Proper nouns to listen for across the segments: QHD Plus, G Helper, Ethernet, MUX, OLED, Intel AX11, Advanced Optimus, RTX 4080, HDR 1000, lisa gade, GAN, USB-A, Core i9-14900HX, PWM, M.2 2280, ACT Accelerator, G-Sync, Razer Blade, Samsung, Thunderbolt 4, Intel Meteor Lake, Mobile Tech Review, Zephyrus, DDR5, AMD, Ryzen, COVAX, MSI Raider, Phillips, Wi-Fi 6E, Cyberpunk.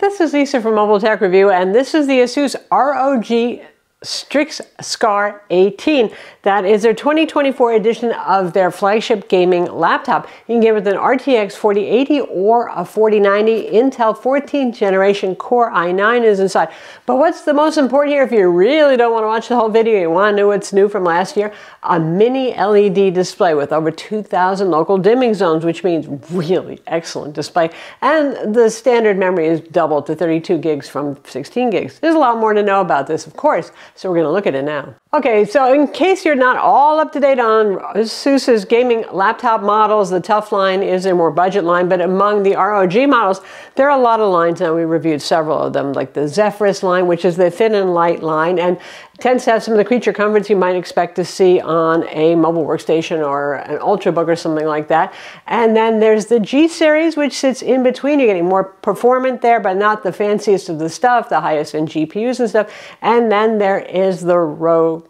This is Lisa from Mobile Tech Review, and this is the ASUS ROG Strix Scar 18. That is their 2024 edition of their flagship gaming laptop. You can get it with an RTX 4080 or a 4090. Intel 14th generation Core i9 is inside. But what's the most important here, if you really don't want to watch the whole video, you want to know what's new from last year, a mini LED display with over 2,000 local dimming zones, which means really excellent display. And the standard memory is doubled to 32 gigs from 16 gigs. There's a lot more to know about this, of course. So we're going to look at it now. Okay, so in case you're not all up to date on ASUS's gaming laptop models, the Tough line is their more budget line, but among the ROG models, there are a lot of lines now. We reviewed several of them, like the Zephyrus line, which is the thin and light line, and tends to have some of the creature comforts you might expect to see on a mobile workstation or an Ultrabook or something like that. And then there's the G-Series, which sits in between. You're getting more performant there, but not the fanciest of the stuff, the highest end GPUs and stuff. And then there is the ROG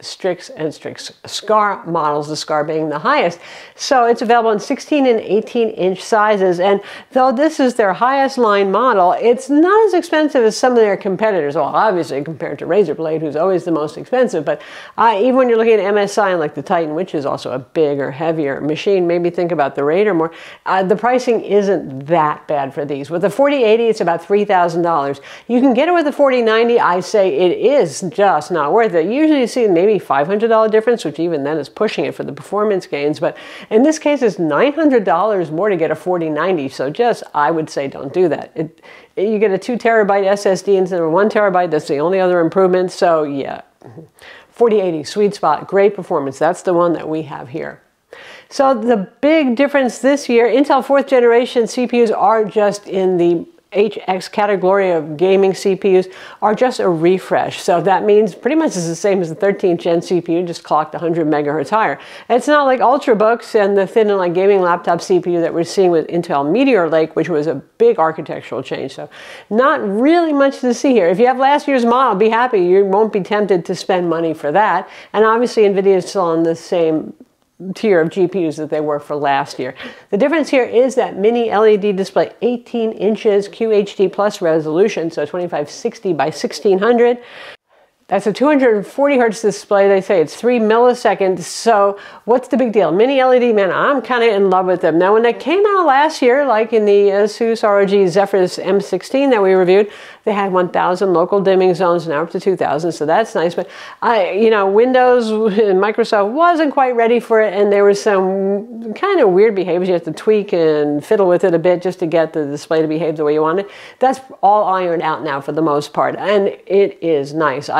Strix and Strix Scar models, the Scar being the highest. So it's available in 16 and 18 inch sizes, and though this is their highest line model, it's not as expensive as some of their competitors. Well, obviously compared to Razer Blade, who's always the most expensive, but even when you're looking at MSI and like the Titan, which is also a bigger, heavier machine, maybe think about the Raider more. The pricing isn't that bad for these. With the 4080, it's about $3,000. You can get it with the 4090. I say it is just not worth it. Usually you see maybe $500 difference, which even then is pushing it for the performance gains, but in this case it's $900 more to get a 4090, so just, I would say, don't do that. You get a 2 terabyte SSD instead of a 1 terabyte. That's the only other improvement, so yeah, 4080, sweet spot, great performance. That's the one that we have here. So the big difference this year, Intel 4th generation CPUs are just in the HX category of gaming CPUs, are just a refresh. So that means pretty much it's the same as the 13th gen CPU, just clocked 100 megahertz higher. And it's not like Ultrabooks and the thin and light gaming laptop CPU that we're seeing with Intel Meteor Lake, which was a big architectural change. So not really much to see here. If you have last year's model, be happy. You won't be tempted to spend money for that. And obviously Nvidia is still on the same tier of GPUs that they were for last year. The difference here is that mini LED display, 18 inches QHD Plus resolution, so 2560 by 1600. That's a 240 hertz display. They say it's 3 milliseconds. So what's the big deal? Mini LED, man, I'm kind of in love with them. Now, when they came out last year, like in the ASUS ROG Zephyrus M16 that we reviewed, they had 1,000 local dimming zones, now up to 2,000. So that's nice. But Windows and Microsoft wasn't quite ready for it, and there was some kind of weird behaviors. You have to tweak and fiddle with it a bit just to get the display to behave the way you want it. That's all ironed out now for the most part, and it is nice.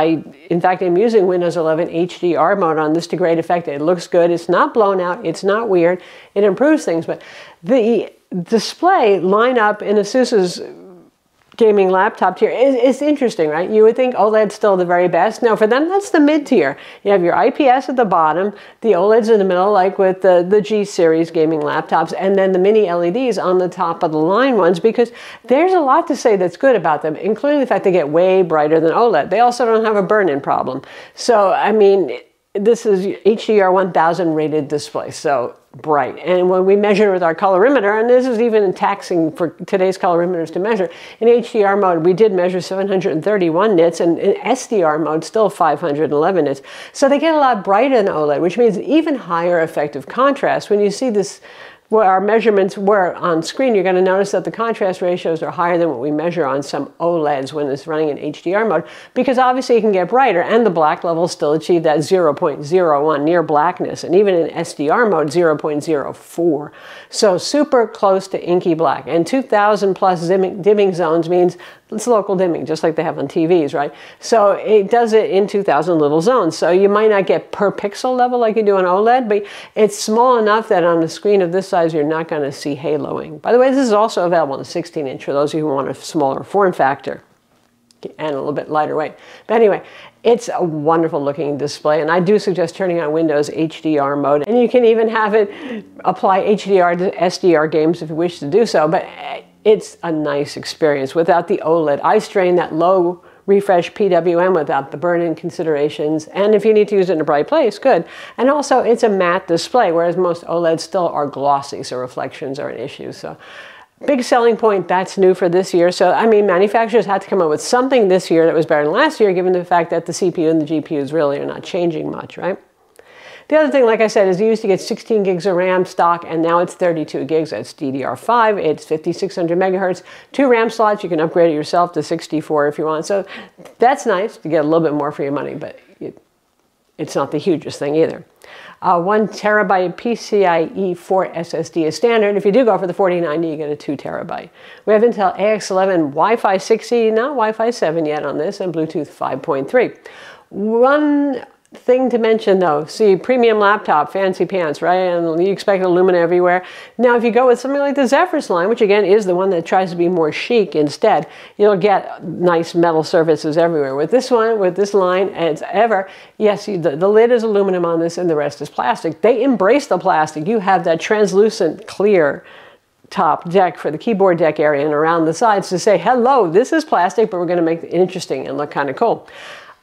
In fact, I'm using Windows 11 HDR mode on this to great effect. It looks good. It's not blown out. It's not weird. It improves things. But the display lineup in ASUS's gaming laptop tier is interesting, right? You would think OLED's still the very best. No, for them, that's the mid-tier. You have your IPS at the bottom, the OLEDs in the middle, like with the G-Series gaming laptops, and then the mini LEDs on the top of the line ones, because there's a lot to say that's good about them, including the fact they get way brighter than OLED. They also don't have a burn-in problem. So, I mean, this is HDR 1000 rated display, so bright. And when we measure with our colorimeter, and this is even taxing for today's colorimeters to measure, in HDR mode we did measure 731 nits, and in SDR mode still 511 nits. So they get a lot brighter than OLED, which means even higher effective contrast. When you see this, where our measurements were on screen, you're going to notice that the contrast ratios are higher than what we measure on some OLEDs when it's running in HDR mode, because obviously it can get brighter, and the black level still achieve that 0.01 near blackness, and even in SDR mode 0.04. So super close to inky black, and 2,000 plus dimming zones means it's local dimming, just like they have on TVs, right? So it does it in 2,000 little zones. So you might not get per pixel level like you do on OLED, but it's small enough that on a screen of this size, you're not going to see haloing. By the way, this is also available in 16 inch for those of you who want a smaller form factor and a little bit lighter weight. But anyway, it's a wonderful looking display, and I do suggest turning on Windows HDR mode, and you can even have it apply HDR to SDR games if you wish to do so, but it's a nice experience without the OLED eye strain that low refresh PWM without the burn-in considerations. And if you need to use it in a bright place, good. And also it's a matte display, whereas most OLEDs still are glossy, so reflections are an issue. So big selling point, that's new for this year. So, I mean, manufacturers had to come up with something this year that was better than last year, given the fact that the CPU and the GPUs really are not changing much, right? The other thing, like I said, is you used to get 16 gigs of RAM stock, and now it's 32 gigs. That's DDR5. It's 5600 megahertz. 2 RAM slots. You can upgrade it yourself to 64 if you want. So that's nice to get a little bit more for your money, but it's not the hugest thing either. 1 terabyte PCIe 4 SSD is standard. If you do go for the 4090, you get a 2 terabyte. We have Intel AX11, Wi-Fi 6E, not Wi-Fi 7 yet on this, and Bluetooth 5.3. One thing to mention though, see, premium laptop, fancy pants, right? And you expect aluminum everywhere. Now, if you go with something like the Zephyrus line, which again is the one that tries to be more chic instead, you'll get nice metal surfaces everywhere. With this one, with this line, as ever, yes, the lid is aluminum on this and the rest is plastic. They embrace the plastic. You have that translucent clear top deck for the keyboard deck area and around the sides to say, hello, this is plastic, but we're going to make it interesting and look kind of cool.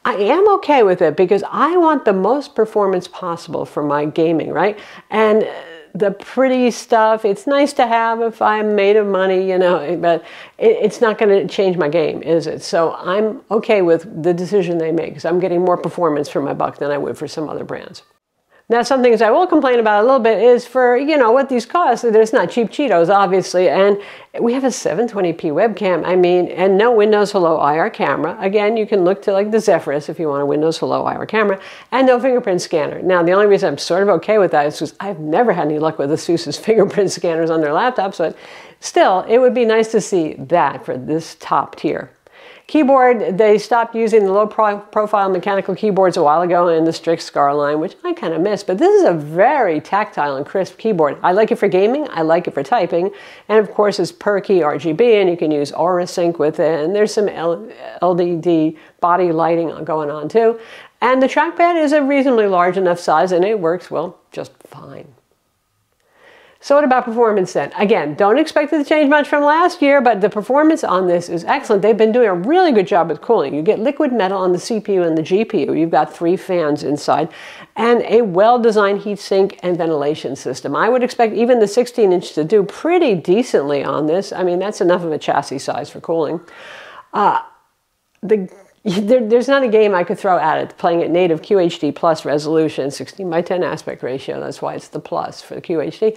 I am okay with it because I want the most performance possible for my gaming, right? And the pretty stuff, it's nice to have if I'm made of money, you know, but it's not going to change my game, is it? So I'm okay with the decision they make because I'm getting more performance for my buck than I would for some other brands. Now, some things I will complain about a little bit is for, you know, what these cost. There's not cheap Cheetos, obviously, and we have a 720p webcam, I mean, and no Windows Hello IR camera. Again, you can look to like the Zephyrus if you want a Windows Hello IR camera, and no fingerprint scanner. Now, the only reason I'm sort of okay with that is because I've never had any luck with ASUS's fingerprint scanners on their laptops, but still, it would be nice to see that for this top tier. Keyboard, they stopped using the low-profile mechanical keyboards a while ago in the Strix Scar line, which I kind of miss, but this is a very tactile and crisp keyboard. I like it for gaming, I like it for typing, and of course it's per-key RGB, and you can use Aura Sync with it, and there's some LED body lighting going on too. And the trackpad is a reasonably large enough size, and it works, well, just fine. So what about performance then? Again, don't expect it to change much from last year, but the performance on this is excellent. They've been doing a really good job with cooling. You get liquid metal on the CPU and the GPU. You've got 3 fans inside and a well-designed heat sink and ventilation system. I would expect even the 16-inch to do pretty decently on this. I mean, that's enough of a chassis size for cooling. There's not a game I could throw at it playing at native QHD Plus resolution, 16 by 10 aspect ratio. That's why it's the plus for the QHD.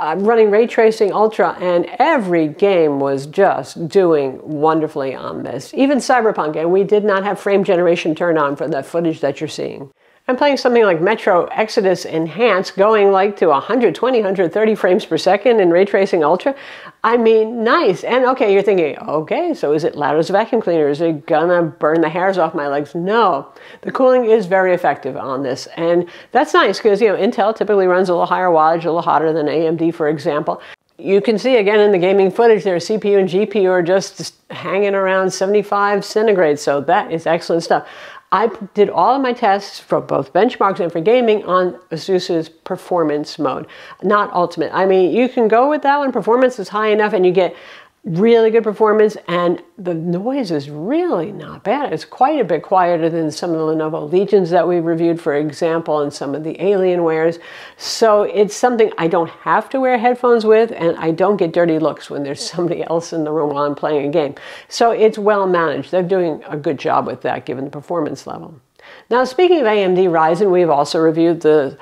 Running ray tracing ultra, and every game was just doing wonderfully on this. Even Cyberpunk, and we did not have frame generation turned on for the footage that you're seeing. I'm playing something like Metro Exodus Enhanced, going like to 120, 130 frames per second in ray tracing ultra. I mean, nice. And okay, you're thinking, okay, so is it loud as a vacuum cleaner? Is it gonna burn the hairs off my legs? No, the cooling is very effective on this. And that's nice because, you know, Intel typically runs a little higher wattage, a little hotter than AMD, for example. You can see again in the gaming footage there, CPU and GPU are just hanging around 75 centigrade. So that is excellent stuff. I did all of my tests for both benchmarks and for gaming on ASUS's performance mode, not ultimate. I mean, you can go with that one. Performance is high enough and you get really good performance, and the noise is really not bad. It's quite a bit quieter than some of the Lenovo Legions that we reviewed, for example, and some of the Alienwares. So it's something I don't have to wear headphones with, and I don't get dirty looks when there's somebody else in the room while I'm playing a game. So it's well managed. They're doing a good job with that given the performance level. Now, speaking of AMD Ryzen, we've also reviewed the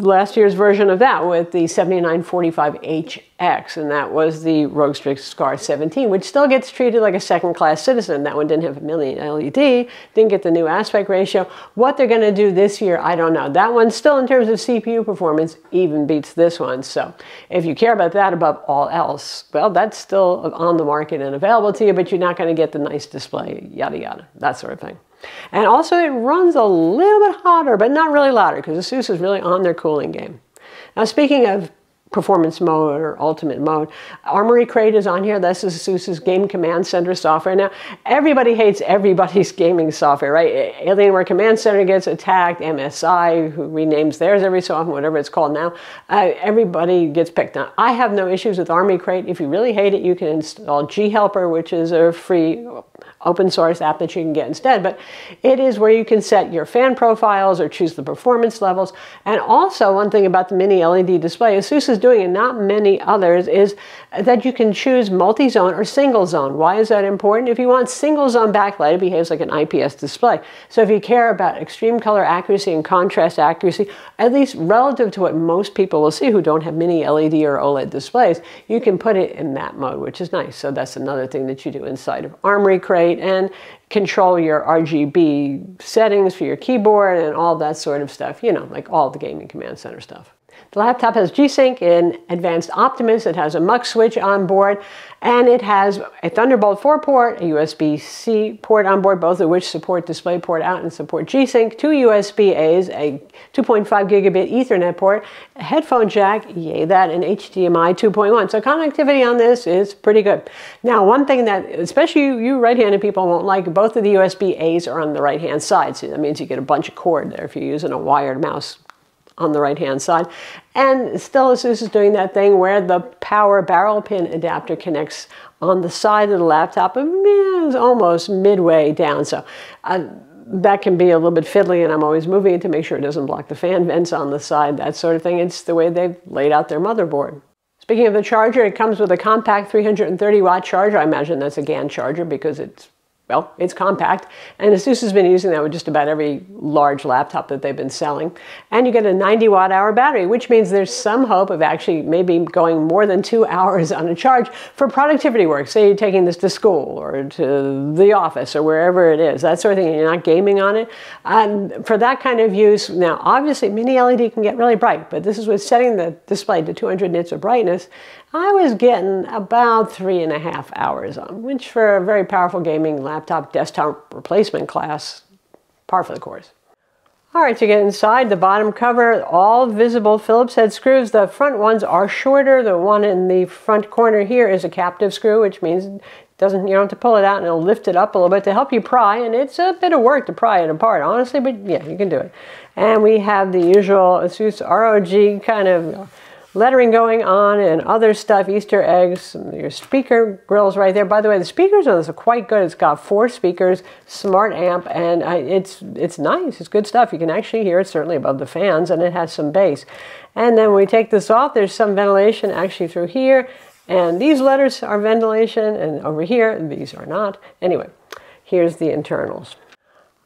last year's version of that with the 7945HX, and that was the ROG Strix Scar 17, which still gets treated like a second-class citizen. That one didn't have a million LED, didn't get the new aspect ratio. What they're going to do this year, I don't know. That one still, in terms of CPU performance, even beats this one. So if you care about that above all else, well, that's still on the market and available to you, but you're not going to get the nice display, yada, yada, that sort of thing. And also it runs a little bit hotter, but not really louder, because ASUS is really on their cooling game. Now, speaking of performance mode or ultimate mode, Armory Crate is on here. This is ASUS's Game Command Center software. Now, everybody hates everybody's gaming software, right? Alienware Command Center gets attacked, MSI, who renames theirs every so often, whatever it's called now, everybody gets picked. Now, I have no issues with Armory Crate. If you really hate it, you can install G Helper, which is a free open source app that you can get instead, but it is where you can set your fan profiles or choose the performance levels. And also one thing about the mini LED display ASUS is doing, and not many others, is that you can choose multi-zone or single zone. Why is that important? If you want single zone backlight, it behaves like an IPS display. So if you care about extreme color accuracy and contrast accuracy, at least relative to what most people will see who don't have mini LED or OLED displays, you can put it in that mode, which is nice. So that's another thing that you do inside of Armory Crate, and control your RGB settings for your keyboard and all that sort of stuff, you know, like all the gaming command center stuff. The laptop has G-Sync and Advanced Optimus. It has a MUX switch on board, and it has a Thunderbolt 4 port, a USB-C port on board, both of which support DisplayPort out and support G-Sync, two USB-As, a 2.5 gigabit Ethernet port, a headphone jack, yay that, and HDMI 2.1. So connectivity on this is pretty good. Now, one thing that, especially you right-handed people won't like, both of the USB-As are on the right-hand side, so that means you get a bunch of cord there if you're using a wired mouse on the right-hand side. And still, ASUS is doing that thing where the power barrel pin adapter connects on the side of the laptop and is almost midway down. So that can be a little bit fiddly, and I'm always moving it to make sure it doesn't block the fan vents on the side, that sort of thing. It's the way they've laid out their motherboard. Speaking of the charger, it comes with a compact 330 watt charger. I imagine that's a GaN charger because it's compact, and ASUS has been using that with just about every large laptop that they've been selling. And you get a 90 watt hour battery, which means there's some hope of actually maybe going more than 2 hours on a charge for productivity work. Say you're taking this to school or to the office or wherever it is, that sort of thing, and you're not gaming on it. And for that kind of use, now obviously mini LED can get really bright, but this is with setting the display to 200 nits of brightness. I was getting about 3.5 hours on, which for a very powerful gaming laptop desktop replacement class, par for the course. All right, to get inside, the bottom cover, all visible Phillips head screws. The front ones are shorter. The one in the front corner here is a captive screw, which means you don't have to pull it out, and it'll lift it up a little bit to help you pry, and it's a bit of work to pry it apart, honestly, but yeah, you can do it. And we have the usual ASUS ROG kind of lettering going on and other stuff, Easter eggs, your speaker grills right there. By the way, the speakers on this are quite good. It's got 4 speakers, smart amp, and it's nice. It's good stuff. You can actually hear it certainly above the fans, and it has some bass. And then when we take this off, there's some ventilation actually through here, and these letters are ventilation, and over here, these are not. Anyway, here's the internals.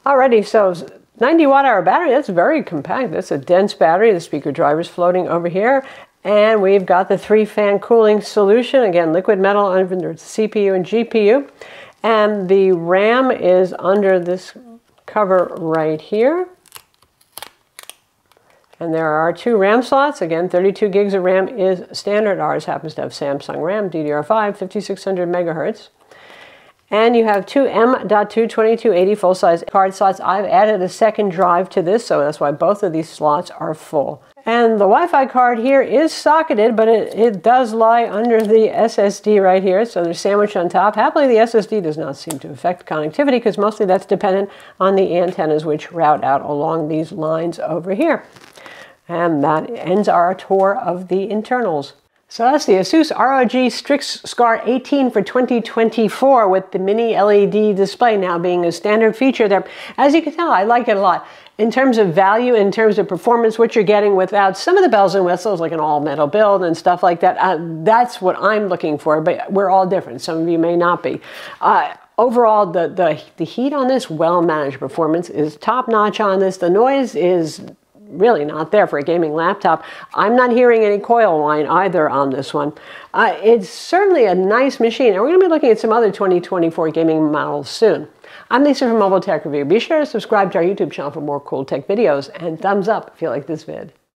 Alrighty, so 90 watt hour battery, that's very compact. That's a dense battery. The speaker driver's floating over here. And we've got the 3-fan cooling solution. Again, liquid metal under the CPU and GPU. And the RAM is under this cover right here. And there are 2 RAM slots. Again, 32 gigs of RAM is standard. Ours happens to have Samsung RAM, DDR5, 5600 megahertz. And you have 2 M.2 2280 full-size card slots. I've added a second drive to this, so that's why both of these slots are full. And the Wi-Fi card here is socketed, but it does lie under the SSD right here, so there's sandwiched on top. Happily, the SSD does not seem to affect connectivity, because mostly that's dependent on the antennas which route out along these lines over here. And that ends our tour of the internals. So that's the ASUS ROG Strix Scar 17 for 2024 with the mini LED display now being a standard feature there. As you can tell, I like it a lot. In terms of value, in terms of performance, what you're getting without some of the bells and whistles, like an all-metal build and stuff like that, that's what I'm looking for, but we're all different. Some of you may not be. Overall, the heat on this, well-managed performance is top-notch on this. The noise is really not there for a gaming laptop. I'm not hearing any coil whine either on this one. It's certainly a nice machine, and we're going to be looking at some other 2024 gaming models soon. I'm Lisa from Mobile Tech Review. Be sure to subscribe to our YouTube channel for more cool tech videos, and thumbs up if you like this vid.